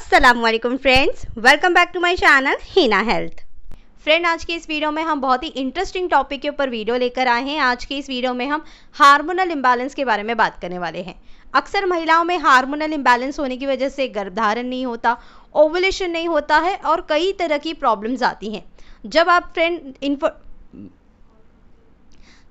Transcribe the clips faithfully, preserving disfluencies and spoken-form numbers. अस्सलामुअलैकुम friends, welcome back to my channel Heena health. Friend, आज की इस वीडियो में हम बहुत ही इंटरेस्टिंग टॉपिक के ऊपर वीडियो लेकर आए हैं। आज की इस वीडियो में हम हार्मोनल इम्बैलेंस के बारे में बात करने वाले हैं। अक्सर महिलाओं में हार्मोनल इम्बैलेंस होने की वजह से गर्भधारण नहीं होता, ओवुलेशन नहीं होता है और कई तरह की प्रॉब्लम्स आती हैं। जब आप फ्रेंड इन्फो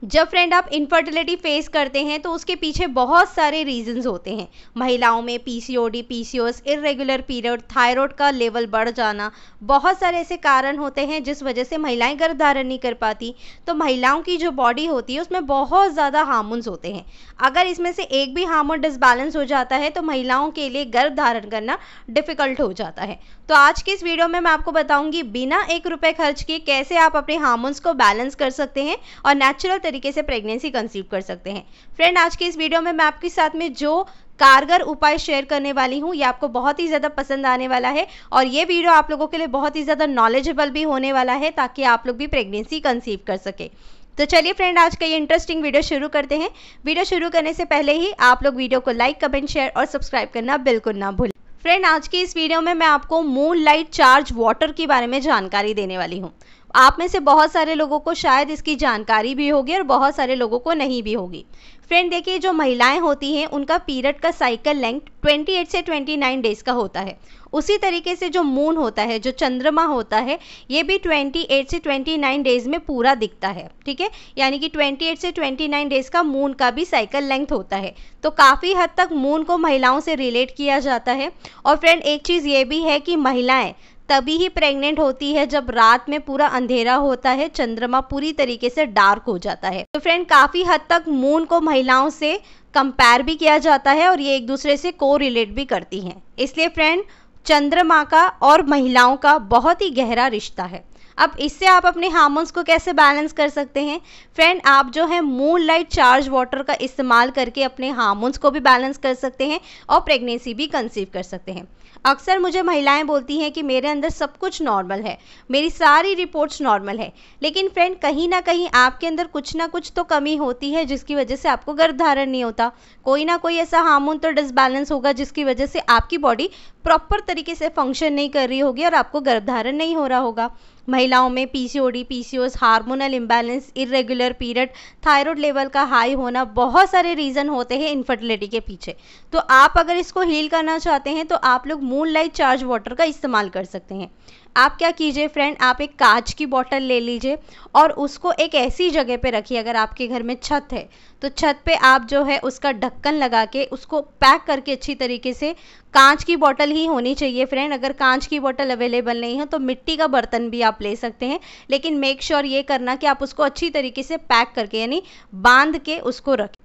जब फ्रेंड आप इनफर्टिलिटी फेस करते हैं तो उसके पीछे बहुत सारे रीजंस होते हैं। महिलाओं में PCOD, PCOS, irregular period, thyroid का लेवल बढ़ जाना, बहुत सारे ऐसे कारण होते हैं जिस वजह से महिलाएं गर्भधारण नहीं कर पाती। तो महिलाओं की जो बॉडी होती है उसमें बहुत ज़्यादा हार्मोन्स होते हैं। अगर इसमें से एक भी हार्मोन डिसबैलेंस हो जाता है तो महिलाओं के लिए गर्भधारण करना डिफ़िकल्ट हो जाता है। तो आज की इस वीडियो में मैं आपको बताऊँगी बिना एक रुपये खर्च किए कैसे आप अपने हार्मोन्स को बैलेंस कर सकते हैं और नेचुरल तरीके से प्रेगनेंसी कंसीव कर सकते हैं। फ्रेंड, आज के इस वीडियो में मैं आपके साथ में जो कारगर उपाय शेयर करने वाली हूँ ये आपको बहुत ही ज़्यादा पसंद आने वाला है और ये वीडियो आप लोगों के लिए बहुत ही ज़्यादा नॉलेजेबल भी होने वाला है ताकि आप लोग भी प्रेगनेंसी कंसीव कर सके। तो चलिए फ्रेंड, आज का ये इंटरेस्टिंग वीडियो शुरू करते हैं। वीडियो शुरू करने से पहले ही आप लोग वीडियो को लाइक, कमेंट, शेयर और सब्सक्राइब करना बिल्कुल ना भूलें। फ्रेंड, आज की इस वीडियो में मैं आपको मूनलाइट चार्ज वाटर के बारे में जानकारी देने वाली हूँ। आप में से बहुत सारे लोगों को शायद इसकी जानकारी भी होगी और बहुत सारे लोगों को नहीं भी होगी। फ्रेंड देखिए, जो महिलाएं होती हैं उनका पीरियड का साइकिल लेंथ अट्ठाईस से उनतीस डेज़ का होता है। उसी तरीके से जो मून होता है, जो चंद्रमा होता है, ये भी अट्ठाईस से उनतीस डेज़ में पूरा दिखता है। ठीक है, यानी कि अट्ठाईस से उनतीस डेज़ का मून का भी साइकिल लेंथ होता है। तो काफ़ी हद तक मून को महिलाओं से रिलेट किया जाता है। और फ्रेंड एक चीज़ ये भी है कि महिलाएँ तभी ही प्रेग्नेंट होती है जब रात में पूरा अंधेरा होता है, चंद्रमा पूरी तरीके से डार्क हो जाता है। तो फ्रेंड काफ़ी हद तक मून को महिलाओं से कंपेयर भी किया जाता है और ये एक दूसरे से को रिलेट भी करती हैं। इसलिए फ्रेंड चंद्रमा का और महिलाओं का बहुत ही गहरा रिश्ता है। अब इससे आप अपने हार्मोन्स को कैसे बैलेंस कर सकते हैं? फ्रेंड आप जो है मूनलाइट चार्ज वाटर का इस्तेमाल करके अपने हार्मोन्स को भी बैलेंस कर सकते हैं और प्रेगनेंसी भी कंसीव कर सकते हैं। अक्सर मुझे महिलाएं बोलती हैं कि मेरे अंदर सब कुछ नॉर्मल है, मेरी सारी रिपोर्ट्स नॉर्मल है, लेकिन फ्रेंड कहीं ना कहीं आपके अंदर कुछ ना कुछ तो कमी होती है जिसकी वजह से आपको गर्भधारण नहीं होता। कोई ना कोई ऐसा हार्मोन तो डिसबैलेंस होगा जिसकी वजह से आपकी बॉडी प्रॉपर तरीके से फंक्शन नहीं कर रही होगी और आपको गर्भधारण नहीं हो रहा होगा। महिलाओं में PCOD, PCOS, hormonal imbalance, irregular period, thyroid level का हाई होना, बहुत सारे रीज़न होते हैं इनफर्टिलिटी के पीछे। तो आप अगर इसको हील करना चाहते हैं तो आप लोग मूनलाइट चार्ज वाटर का इस्तेमाल कर सकते हैं। आप क्या कीजिए फ्रेंड, आप एक कांच की बोतल ले लीजिए और उसको एक ऐसी जगह पे रखिए, अगर आपके घर में छत है तो छत पे आप जो है उसका ढक्कन लगा के उसको पैक करके अच्छी तरीके से, कांच की बोतल ही होनी चाहिए फ्रेंड। अगर कांच की बोतल अवेलेबल नहीं है तो मिट्टी का बर्तन भी आप ले सकते हैं, लेकिन मेक श्योर ये करना कि आप उसको अच्छी तरीके से पैक करके यानी बांध के उसको रखें।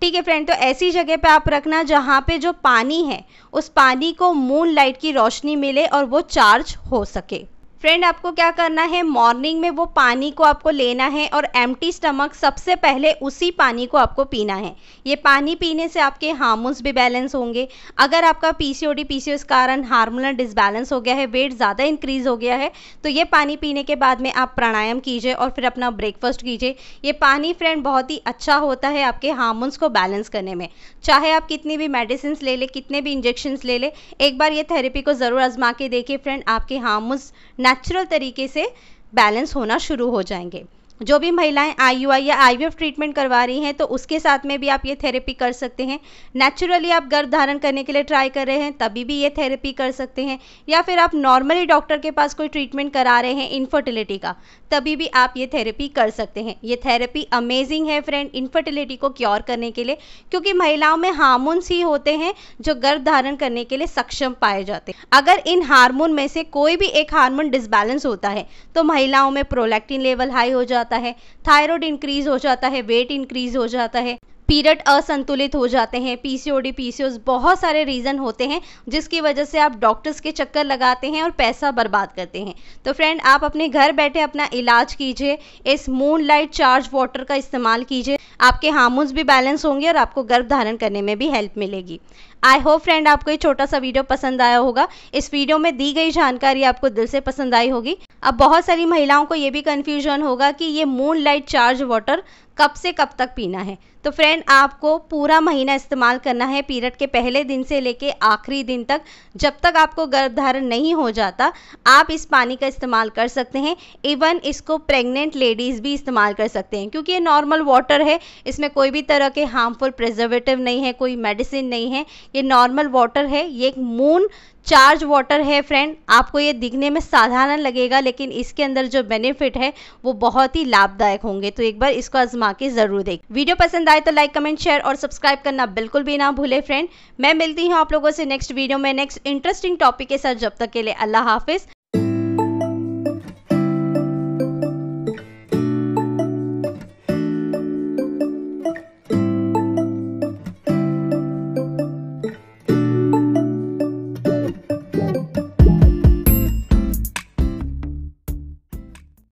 ठीक है फ्रेंड, तो ऐसी जगह पे आप रखना जहाँ पे जो पानी है उस पानी को मून लाइट की रोशनी मिले और वो चार्ज हो सके। फ्रेंड आपको क्या करना है, मॉर्निंग में वो पानी को आपको लेना है और एम्प्टी स्टमक सबसे पहले उसी पानी को आपको पीना है। ये पानी पीने से आपके हार्मोन्स भी बैलेंस होंगे। अगर आपका पीसीओडी, पीसीओएस कारण हार्मोनल डिसबैलेंस हो गया है, वेट ज़्यादा इंक्रीज हो गया है, तो ये पानी पीने के बाद में आप प्राणायाम कीजिए और फिर अपना ब्रेकफास्ट कीजिए। ये पानी फ्रेंड बहुत ही अच्छा होता है आपके हार्मोन्स को बैलेंस करने में। चाहे आप कितनी भी मेडिसिन ले लें, कितने भी इंजेक्शन्स ले लें, एक बार ये थेरेपी को ज़रूर आजमा के देखिए फ्रेंड, आपके हार्मोन्स नेचुरल तरीके से बैलेंस होना शुरू हो जाएंगे। जो भी महिलाएं आईयूआई या आईवीएफ ट्रीटमेंट करवा रही हैं तो उसके साथ में भी आप ये थेरेपी कर सकते हैं। नेचुरली आप गर्भ धारण करने के लिए ट्राई कर रहे हैं तभी भी ये थेरेपी कर सकते हैं, या फिर आप नॉर्मली डॉक्टर के पास कोई ट्रीटमेंट करा रहे हैं इनफर्टिलिटी का तभी भी आप ये थेरेपी कर सकते हैं। ये थेरेपी अमेजिंग है फ्रेंड इनफर्टिलिटी को क्योर करने के लिए, क्योंकि महिलाओं में हार्मोन्स ही होते हैं जो गर्भ धारण करने के लिए सक्षम पाए जाते हैं। अगर इन हार्मोन में से कोई भी एक हार्मोन डिसबैलेंस होता है तो महिलाओं में प्रोलैक्टिन लेवल हाई हो जाता है, थायराइड इंक्रीज हो जाता है, वेट इंक्रीज हो जाता है, पीरियड असंतुलित हो जाते हैं, पीसीओडी, पीसीओएस, बहुत सारे रीज़न होते हैं जिसकी वजह से आप डॉक्टर्स के चक्कर लगाते हैं और पैसा बर्बाद करते हैं। तो फ्रेंड आप अपने घर बैठे अपना इलाज कीजिए, इस मूनलाइट चार्ज वाटर का इस्तेमाल कीजिए, आपके हार्मोन्स भी बैलेंस होंगे और आपको गर्भ धारण करने में भी हेल्प मिलेगी। आई होप फ्रेंड आपको ये छोटा सा वीडियो पसंद आया होगा। इस वीडियो में दी गई जानकारी आपको दिल से पसंद आई होगी। अब बहुत सारी महिलाओं को ये भी कन्फ्यूजन होगा कि ये मूनलाइट चार्ज वाटर कब से कब तक पीना है। तो फ्रेंड आपको पूरा महीना इस्तेमाल करना है, पीरियड के पहले दिन से लेके आखिरी दिन तक, जब तक आपको गर्भधारण नहीं हो जाता आप इस पानी का इस्तेमाल कर सकते हैं। इवन इसको प्रेग्नेंट लेडीज़ भी इस्तेमाल कर सकते हैं क्योंकि ये नॉर्मल वाटर है, इसमें कोई भी तरह के हार्मफुल प्रिजर्वेटिव नहीं है, कोई मेडिसिन नहीं है, ये नॉर्मल वाटर है। ये एक मून चार्ज वाटर है फ्रेंड, आपको ये दिखने में साधारण लगेगा लेकिन इसके अंदर जो बेनिफिट है वो बहुत ही लाभदायक होंगे। तो एक बार इसको आजमा के जरूर देख। वीडियो पसंद आए तो लाइक, कमेंट, शेयर और सब्सक्राइब करना बिल्कुल भी ना भूले फ्रेंड। मैं मिलती हूँ आप लोगों से नेक्स्ट वीडियो में नेक्स्ट इंटरेस्टिंग टॉपिक के साथ। जब तक के लिए अल्लाह हाफिज।